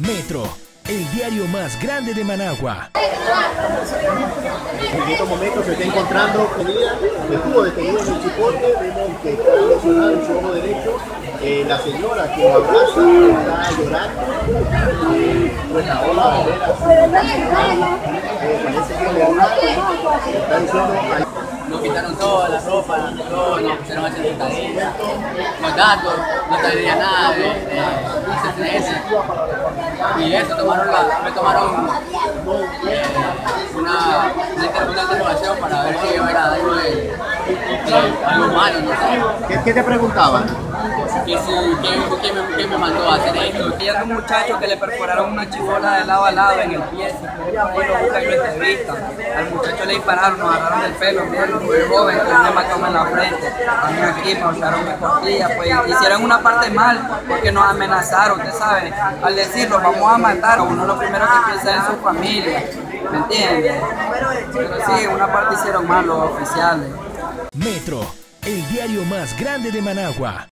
Metro, el diario más grande de Managua. En estos momentos se está encontrando comida, estuvo detenido en el Chipote, vemos que está lesionado en su ojo derecho, la señora que lo abraza está llorando, pues ahora parece que le está diciendo nos quitaron toda la ropa, todo, nos pusieron a hacer esta cadena, los datos, no traería nada de ese. Y eso, me tomaron una interpretación para ver si yo era algo de algo malo, no sé. ¿Qué te preguntaban? ¿Quién me mandó a hacer esto? Había un muchacho que le perforaron una chibola de lado a lado en el pie, bueno, busca en una entrevista. Al muchacho le dispararon, nos agarraron el pelo, mierda, muy joven, con un hematoma en la frente. También aquí me usaron mis costillas, pues hicieron una parte mal porque nos amenazaron, usted sabe. Al decirlo, vamos a matar, uno lo primero que piensa es en su familia, ¿me entiendes? Pero sí, una parte hicieron mal los oficiales. Metro, el diario más grande de Managua.